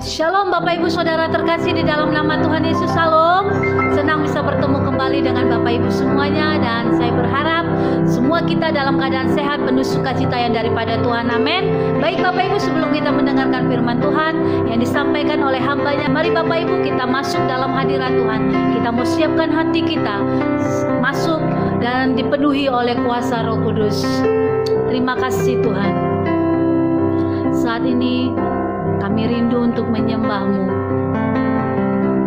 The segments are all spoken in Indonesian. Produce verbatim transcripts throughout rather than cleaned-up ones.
Shalom Bapak Ibu Saudara terkasih di dalam nama Tuhan Yesus. Shalom. Senang bisa bertemu kembali dengan Bapak Ibu semuanya. Dan saya berharap semua kita dalam keadaan sehat, penuh sukacita yang daripada Tuhan. Amin. Baik Bapak Ibu, sebelum kita mendengarkan firman Tuhan yang disampaikan oleh hambanya, mari Bapak Ibu kita masuk dalam hadirat Tuhan. Kita mau siapkan hati kita masuk dan dipenuhi oleh kuasa Roh Kudus. Terima kasih Tuhan. Saat ini kami rindu untuk menyembah-Mu.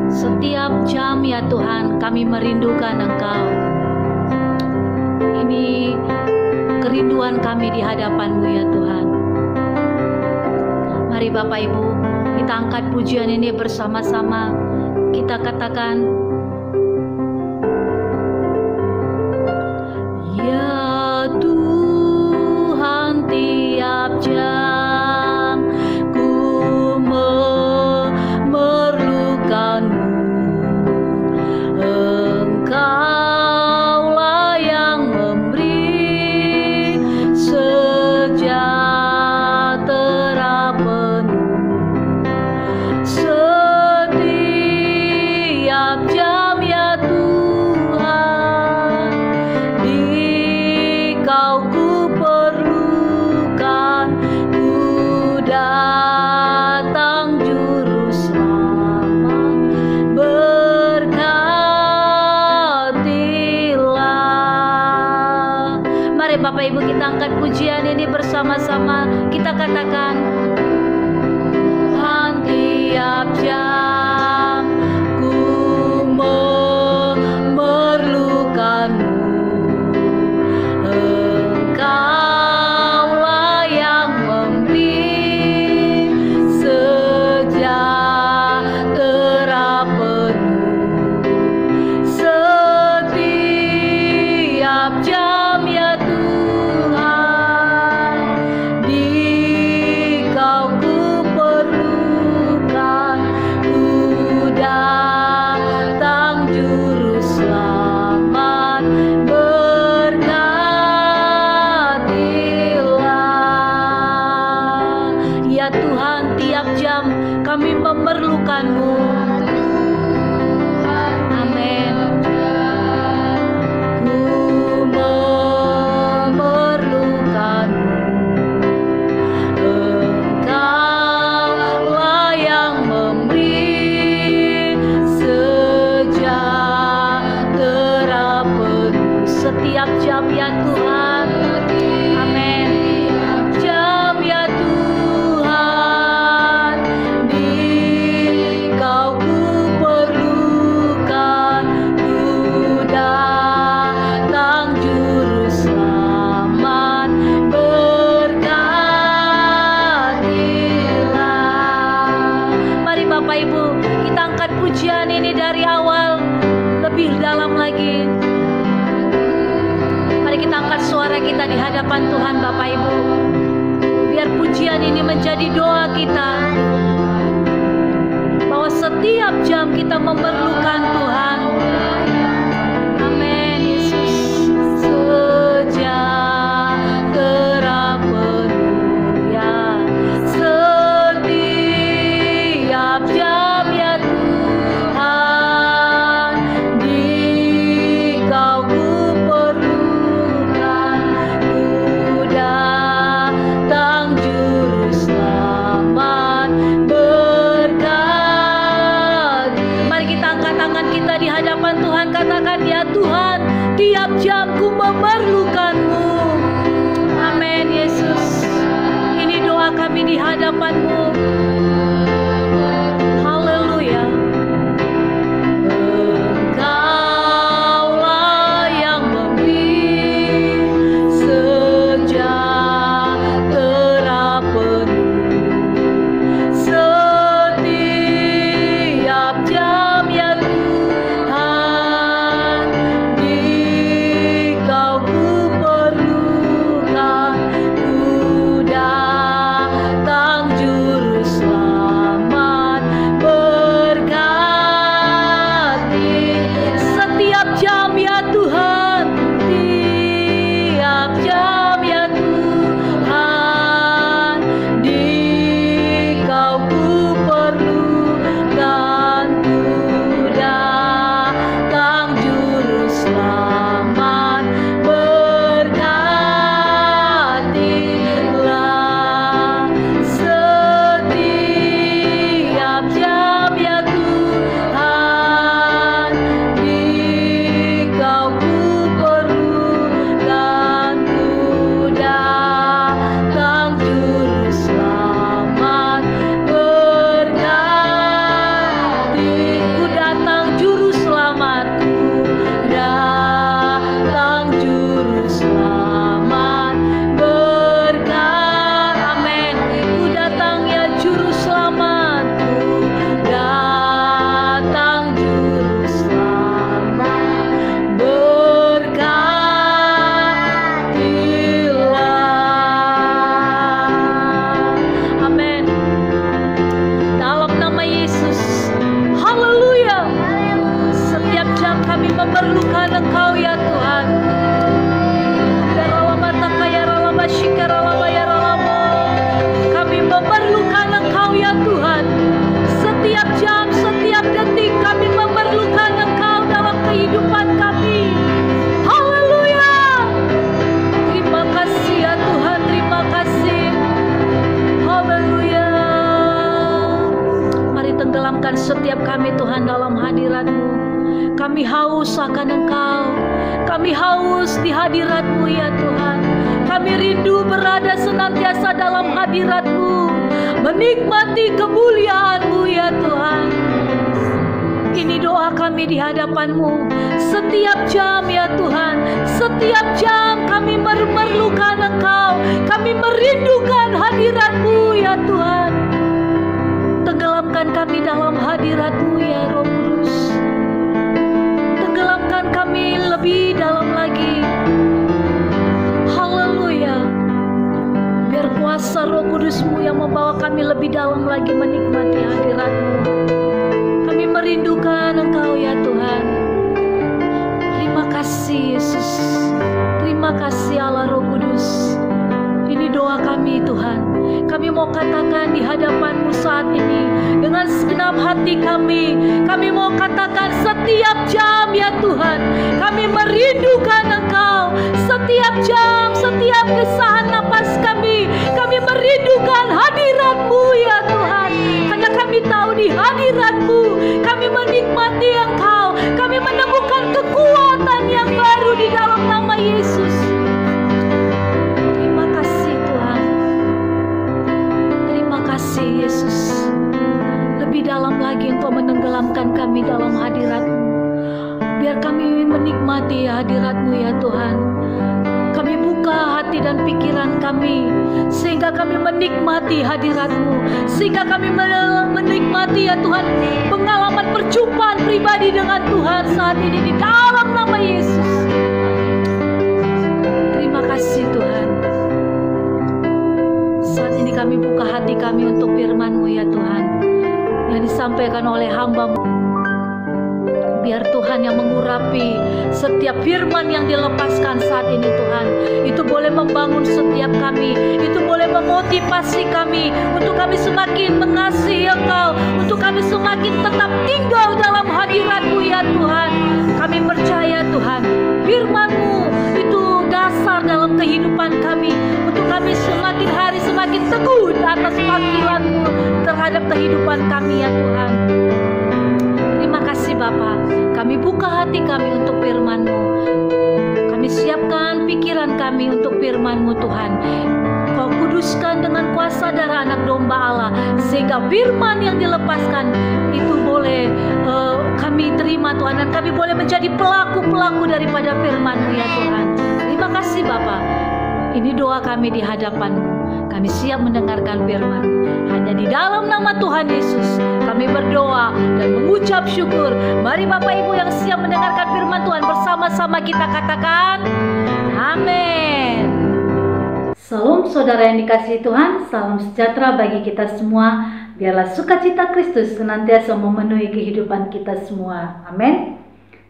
Setiap jam ya Tuhan, kami merindukan Engkau. Ini kerinduan kami di hadapan-Mu ya Tuhan. Mari Bapak Ibu, kita angkat pujian ini bersama-sama. Kita katakan, ya Tuhan tiap jam sama-sama kita katakan, Tuhan tiap jam ku memerlukan-Mu, Engkaulah yang memberi sejahtera penuh setiap jam. Tuhan Bapak Ibu, biar pujian ini menjadi doa kita, bahwa setiap jam kita memerlukan Tuhan. Amin. Yesus sejahtera penuh ya setiap jam. Memerlukan-Mu. Amin Yesus. Ini doa kami di hadapan-Mu. Haleluya. Engkaulah yang memberi sejahtera penuh setiap jam ya Tuhan. Ku datang juru selamat. kami memerlukan Engkau ya Tuhan. Kami memerlukan Engkau ya Tuhan. Setiap jam, setiap detik kami memerlukan Engkau dalam kehidupan kami. Haleluya. Terima kasih ya Tuhan, terima kasih. Haleluya. Mari tenggelamkan setiap kami Tuhan dalam hadirat-Mu. Kami haus akan Engkau. Kami haus di hadirat-Mu ya Tuhan. Kami rindu berada senantiasa dalam hadirat-Mu, menikmati kemuliaan-Mu ya Tuhan. Ini doa kami di hadapan-Mu setiap jam ya Tuhan. Setiap jam kami memerlukan Engkau. Kami merindukan hadirat-Mu ya Tuhan. Tenggelamkan kami dalam hadirat-Mu ya Roh Kudus. Tenggelamkan kami lebih dalam lagi. Haleluya. Biar kuasa Roh Kudus-Mu yang membawa kami lebih dalam lagi menikmati hadirat-Mu. Kami merindukan Engkau ya Tuhan. Terima kasih Yesus. Terima kasih Allah Roh Kudus. Ini doa kami Tuhan. Kami mau katakan di hadapan-Mu saat ini dengan segenap hati kami. Kami mau katakan setiap jam ya Tuhan. Kami merindukan Engkau. Setiap jam, setiap kesahan napas kami. Kami merindukan hadirat-Mu ya Tuhan. Karena kami tahu di hadirat-Mu kami menikmati Engkau. Kami menemukan kekuatan yang baru di dalam nama Yesus. Kasih Yesus, lebih dalam lagi Engkau menenggelamkan kami dalam hadirat-Mu, biar kami menikmati hadirat-Mu ya Tuhan. Kami buka hati dan pikiran kami sehingga kami menikmati hadirat-Mu, sehingga kami menikmati ya Tuhan pengalaman perjumpaan pribadi dengan Tuhan saat ini di dalam nama Yesus. Terima kasih Tuhan. Saat ini kami buka hati kami untuk firman-Mu ya Tuhan, yang disampaikan oleh hamba-Mu. Biar Tuhan yang mengurapi setiap firman yang dilepaskan saat ini Tuhan. Itu boleh membangun setiap kami. Itu boleh memotivasi kami untuk kami semakin mengasihi Engkau, untuk kami semakin tetap tinggal dalam hadirat-Mu ya Tuhan. Kami percaya Tuhan, firman-Mu itu dasar dalam kehidupan kami, untuk kami semakin hari semakin teguh atas panggilan-Mu terhadap kehidupan kami ya Tuhan. Terima kasih Bapa. Kami buka hati kami untuk firman-Mu. Kami siapkan pikiran kami untuk firman-Mu Tuhan. Kau kuduskan dengan kuasa darah Anak Domba Allah, sehingga firman yang dilepaskan itu boleh uh, kami terima Tuhan, dan kami boleh menjadi pelaku-pelaku daripada firman-Mu ya Tuhan. Terima kasih Bapa. Ini doa kami di hadapan-Mu. Kami siap mendengarkan firman. Hanya di dalam nama Tuhan Yesus kami berdoa dan mengucap syukur. Mari Bapak Ibu yang siap mendengarkan firman Tuhan, bersama-sama kita katakan amin. Salam saudara yang dikasihi Tuhan, salam sejahtera bagi kita semua. Biarlah sukacita Kristus senantiasa memenuhi kehidupan kita semua. Amin.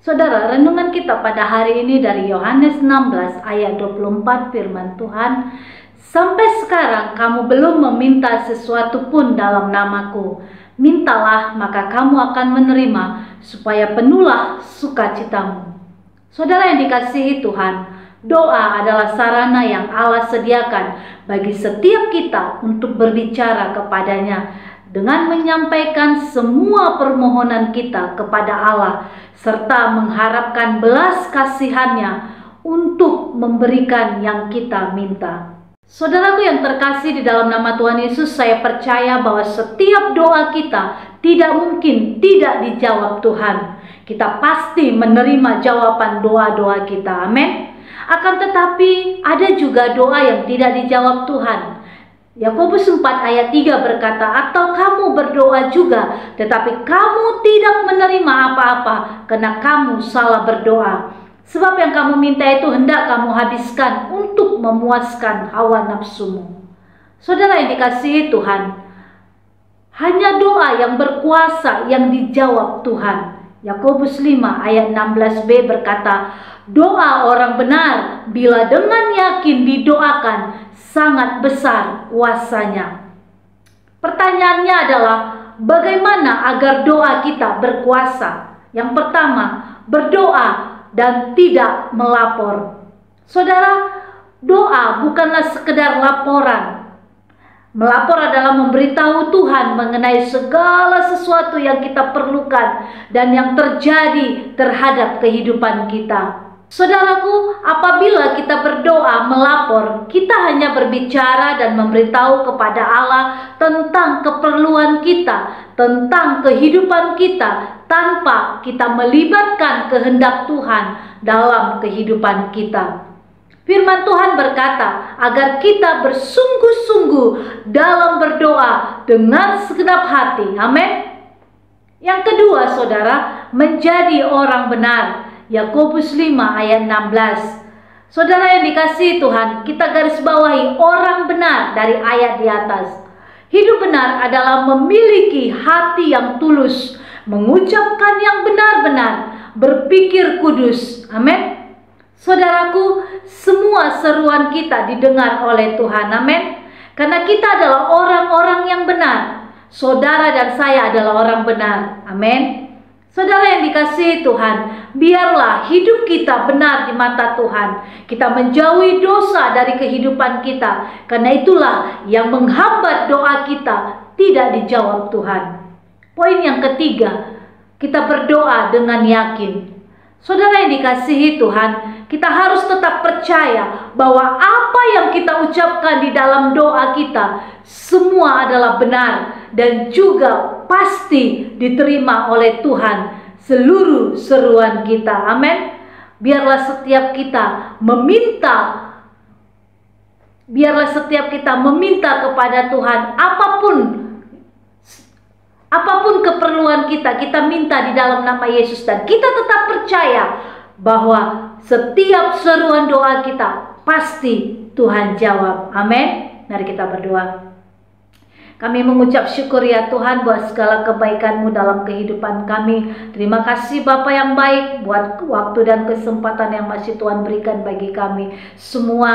Saudara, renungan kita pada hari ini dari Yohanes enam belas ayat dua puluh empat, firman Tuhan, "Sampai sekarang kamu belum meminta sesuatu pun dalam namaku. Mintalah maka kamu akan menerima, supaya penuhlah sukacitamu." Saudara yang dikasihi Tuhan, doa adalah sarana yang Allah sediakan bagi setiap kita untuk berbicara kepadanya, dengan menyampaikan semua permohonan kita kepada Allah, serta mengharapkan belas kasihan-Nya untuk memberikan yang kita minta. Saudaraku yang terkasih di dalam nama Tuhan Yesus, saya percaya bahwa setiap doa kita tidak mungkin tidak dijawab Tuhan. Kita pasti menerima jawaban doa-doa kita, amin. Akan tetapi ada juga doa yang tidak dijawab Tuhan. Yakobus empat ayat tiga berkata, "Atau kamu berdoa juga, tetapi kamu tidak menerima apa-apa, karena kamu salah berdoa. Sebab yang kamu minta itu hendak kamu habiskan untuk memuaskan hawa nafsumu." Saudara yang dikasihi Tuhan, hanya doa yang berkuasa yang dijawab Tuhan. Yakobus lima ayat enam belas b berkata, doa orang benar bila dengan yakin didoakan sangat besar kuasanya. Pertanyaannya adalah bagaimana agar doa kita berkuasa? Yang pertama, berdoa dan tidak melapor. Saudara, doa bukanlah sekedar laporan. Melapor adalah memberitahu Tuhan mengenai segala sesuatu yang kita perlukan dan yang terjadi terhadap kehidupan kita. Saudaraku, apabila kita berdoa melapor, kita hanya berbicara dan memberitahu kepada Allah tentang keperluan kita, tentang kehidupan kita, tanpa kita melibatkan kehendak Tuhan dalam kehidupan kita. Firman Tuhan berkata agar kita bersungguh-sungguh dalam berdoa dengan segenap hati. Amin. Yang kedua, saudara, menjadi orang benar. Yakobus lima ayat enam belas. Saudara yang dikasihi Tuhan, kita garis bawahi orang benar dari ayat di atas. Hidup benar adalah memiliki hati yang tulus, mengucapkan yang benar-benar, berpikir kudus. Amin. Saudaraku, semua seruan kita didengar oleh Tuhan, amin. Karena kita adalah orang-orang yang benar. Saudara dan saya adalah orang benar, amin. Saudara yang dikasihi Tuhan, biarlah hidup kita benar di mata Tuhan. Kita menjauhi dosa dari kehidupan kita. Karena itulah yang menghambat doa kita tidak dijawab Tuhan. Poin yang ketiga, kita berdoa dengan yakin. Saudara yang dikasihi Tuhan, kita harus tetap percaya bahwa apa yang kita ucapkan di dalam doa kita semua adalah benar dan juga pasti diterima oleh Tuhan seluruh seruan kita. Amin. Biarlah setiap kita meminta biarlah setiap kita meminta kepada Tuhan apapun Apapun keperluan kita, kita minta di dalam nama Yesus. Dan kita tetap percaya bahwa setiap seruan doa kita pasti Tuhan jawab. Amin. Mari kita berdoa. Kami mengucap syukur ya Tuhan buat segala kebaikan-Mu dalam kehidupan kami. Terima kasih Bapa yang baik buat waktu dan kesempatan yang masih Tuhan berikan bagi kami. Semua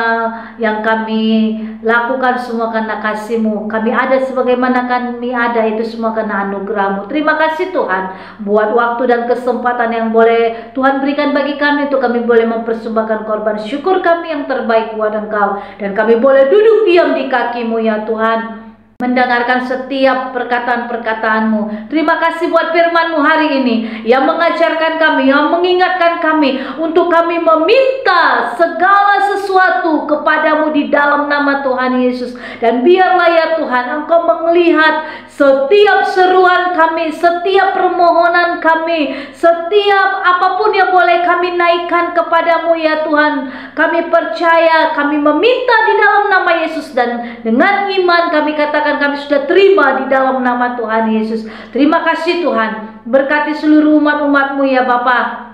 yang kami lakukan semua karena kasih-Mu. Kami ada sebagaimana kami ada, itu semua karena anugerah-Mu. Terima kasih Tuhan buat waktu dan kesempatan yang boleh Tuhan berikan bagi kami, itu kami boleh mempersembahkan korban syukur kami yang terbaik buat Engkau. Dan kami boleh duduk diam di kaki-Mu ya Tuhan, mendengarkan setiap perkataan-perkataan-Mu. Terima kasih buat firman-Mu hari ini yang mengajarkan kami, yang mengingatkan kami untuk kami meminta segala sesuatu kepada-Mu di dalam nama Tuhan Yesus. Dan biarlah ya Tuhan, Engkau melihat setiap seruan kami, setiap permohonan kami, setiap apapun yang boleh kami naikkan kepada-Mu ya Tuhan. Kami percaya, kami meminta di dalam nama Yesus, dan dengan iman kami katakan kami sudah terima di dalam nama Tuhan Yesus. Terima kasih Tuhan, berkati seluruh umat-umat-Mu ya Bapa.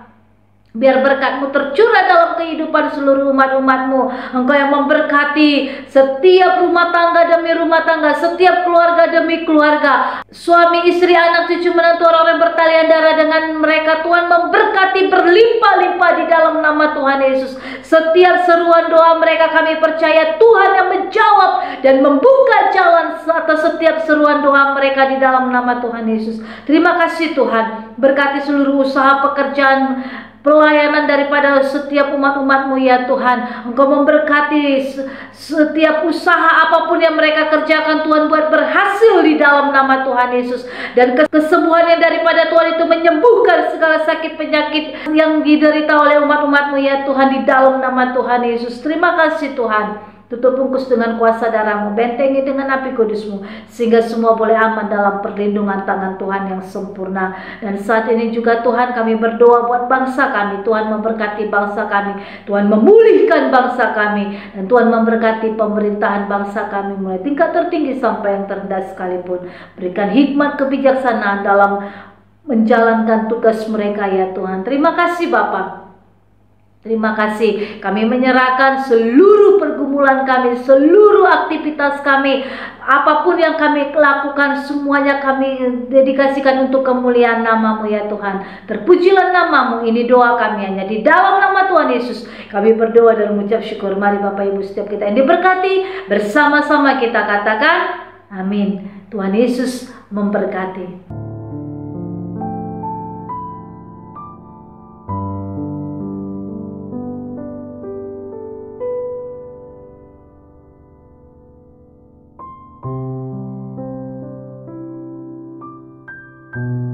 Biar berkat-Mu tercurah dalam kehidupan seluruh umat-umat-Mu. Engkau yang memberkati setiap rumah tangga demi rumah tangga, setiap keluarga demi keluarga, suami, istri, anak, cucu, menantu, orang-orang bertalian darah dengan mereka. Tuhan memberkati berlimpah-limpah di dalam nama Tuhan Yesus. Setiap seruan doa mereka kami percaya Tuhan yang menjawab dan membuka jalan atas setiap seruan doa mereka di dalam nama Tuhan Yesus. Terima kasih Tuhan, berkati seluruh usaha, pekerjaan, pelayanan daripada setiap umat-umat-Mu ya Tuhan. Engkau memberkati setiap usaha apapun yang mereka kerjakan, Tuhan buat berhasil di dalam nama Tuhan Yesus. Dan kesembuhan yang daripada Tuhan itu menyembuhkan segala sakit penyakit yang diderita oleh umat-umat-Mu ya Tuhan, di dalam nama Tuhan Yesus. Terima kasih Tuhan. Tutup bungkus dengan kuasa darah-Mu, bentengi dengan api kudus-Mu, sehingga semua boleh aman dalam perlindungan tangan Tuhan yang sempurna. Dan saat ini juga Tuhan, kami berdoa buat bangsa kami. Tuhan memberkati bangsa kami, Tuhan memulihkan bangsa kami, dan Tuhan memberkati pemerintahan bangsa kami mulai tingkat tertinggi sampai yang terendah sekalipun. Berikan hikmat kebijaksanaan dalam menjalankan tugas mereka ya Tuhan. Terima kasih Bapa. Terima kasih, kami menyerahkan seluruh pergumulan pergumulan kami, seluruh aktivitas kami, apapun yang kami lakukan, semuanya kami dedikasikan untuk kemuliaan namamu ya Tuhan. Terpujilah namamu, ini doa kami hanya di dalam nama Tuhan Yesus. Kami berdoa dan mengucap syukur. Mari Bapak Ibu setiap kita yang diberkati, bersama-sama kita katakan amin. Tuhan Yesus memberkati. Thank you.